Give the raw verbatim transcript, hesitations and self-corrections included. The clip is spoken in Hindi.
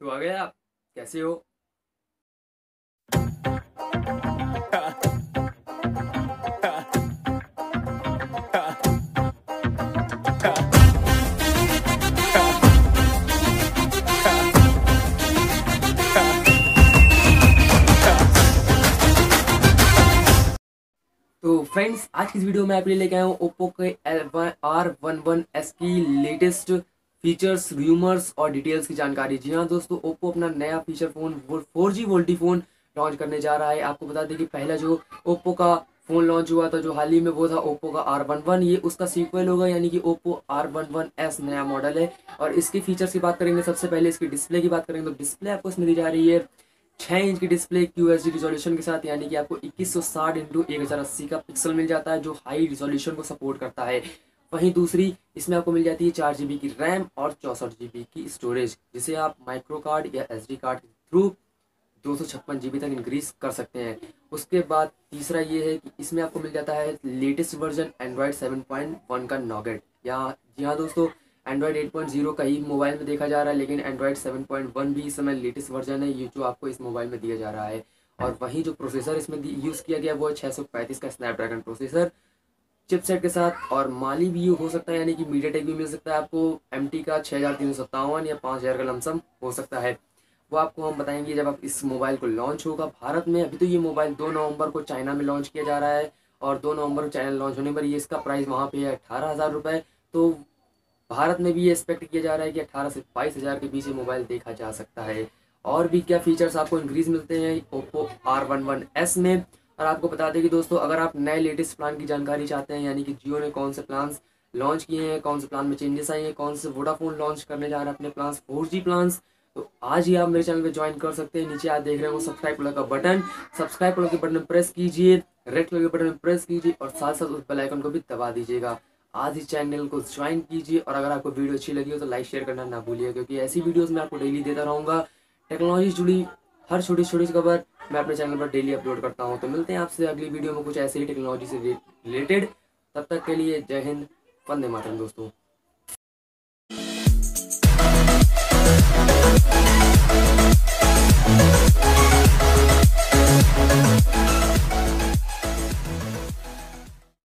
तो आ गए आप, कैसे हो? तो फ्रेंड्स, आज की इस वीडियो में आप लेके आया हूँ ओप्पो के आर इलेवन एस की लेटेस्ट फीचर्स, रूमर्स और डिटेल्स की जानकारी। जी हाँ दोस्तों, ओप्पो अपना नया feature phone four G VoLTE phone launch करने जा रहा है। आपको बता दें कि पहला जो ओप्पो का फ़ोन लॉन्च हुआ था जो हाल ही में, वो था ओप्पो का आर इलेवन। ये उसका सीक्वल होगा, यानी कि ओप्पो आर इलेवन एस नया मॉडल है। और इसके फीचर्स की बात करेंगे, सबसे पहले इसकी डिस्प्ले की बात करेंगे तो डिस्प्ले आपको इसमें दी जा रही है छः इंच की display Q H D resolution के साथ, यानी कि आपको इक्कीस सौ साठ इंटू एक हज़ार अस्सी का पिक्सल मिल जाता है जो हाई रिजोल्यूशन को सपोर्ट करता है। वहीं दूसरी इसमें आपको मिल जाती है चार जी बी की रैम और चौंसठ जी बी की स्टोरेज, जिसे आप माइक्रो कार्ड या एस डी कार्ड के थ्रू दो सौ छप्पन जी बी तक इंक्रीज कर सकते हैं। उसके बाद तीसरा ये है कि इसमें आपको मिल जाता है latest version Android seven point one का नॉगेट। या जी हाँ दोस्तों, एंड्रॉयड एट पॉइंट ज़ीरो का ही मोबाइल में देखा जा रहा है, लेकिन एंड्रॉयड सेवन पॉइंट वन भी इस समय लेटेस्ट वर्जन है ये जो आपको इस मोबाइल में दिया जा रहा है। और वहीं जो प्रोसेसर इसमें यूज़ किया गया वो है छः सौ पैंतीस का स्नैपड्रैगन प्रोसेसर चिपसेट के साथ। और माली भी हो सकता है, यानी कि मीडिया टेक भी मिल सकता है आपको। एम टी का छः हज़ार तीन सौ सत्तावन या पाँच हज़ार का लमसम हो सकता है, वो आपको हम बताएंगे जब आप इस मोबाइल को लॉन्च होगा भारत में। अभी तो ये मोबाइल दो नवंबर को चाइना में लॉन्च किया जा रहा है, और दो नवंबर को चाइना लॉन्च होने पर ये इसका प्राइस वहाँ पर है अट्ठारह हज़ार रुपये। तो भारत में भी ये एक्सपेक्ट किया जा रहा है कि अट्ठारह से बाईस हज़ार के बीच ये मोबाइल देखा जा सकता है। और भी क्या फीचर्स आपको इंक्रीज मिलते हैं ओप्पो आर इलेवन एस में। और आपको बता दें कि दोस्तों, अगर आप नए लेटेस्ट प्लान की जानकारी चाहते हैं, यानी कि जियो ने कौन से प्लान्स लॉन्च किए हैं, कौन से प्लान में चेंजेस आए हैं, कौन से वोडाफोन लॉन्च करने जा रहे हैं अपने प्लान्स फोर जी प्लान्स, तो आज ही आप मेरे चैनल पर ज्वाइन कर सकते हैं। नीचे आप देख रहे हो सब्सक्राइब कलर का बटन, सब्सक्राइब कलर के बटन प्रेस कीजिए, रेड कलर के बटन में प्रेस कीजिए और साथ साथ उस बेल आइकन को भी दबा दीजिएगा। आज इस चैनल को ज्वाइन कीजिए। और अगर आपको वीडियो अच्छी लगी हो तो लाइक शेयर करना ना भूलिए, क्योंकि ऐसी वीडियोस मैं आपको डेली देता रहूँगा। टेक्नोलॉजी जुड़ी हर छोटी छोटी खबर मैं अपने चैनल पर डेली अपलोड करता हूँ। तो मिलते हैं आपसे अगली वीडियो में कुछ ऐसे ही टेक्नोलॉजी से रिलेटेड। तब तक के लिए जय हिंद, वंदे मातरम दोस्तों।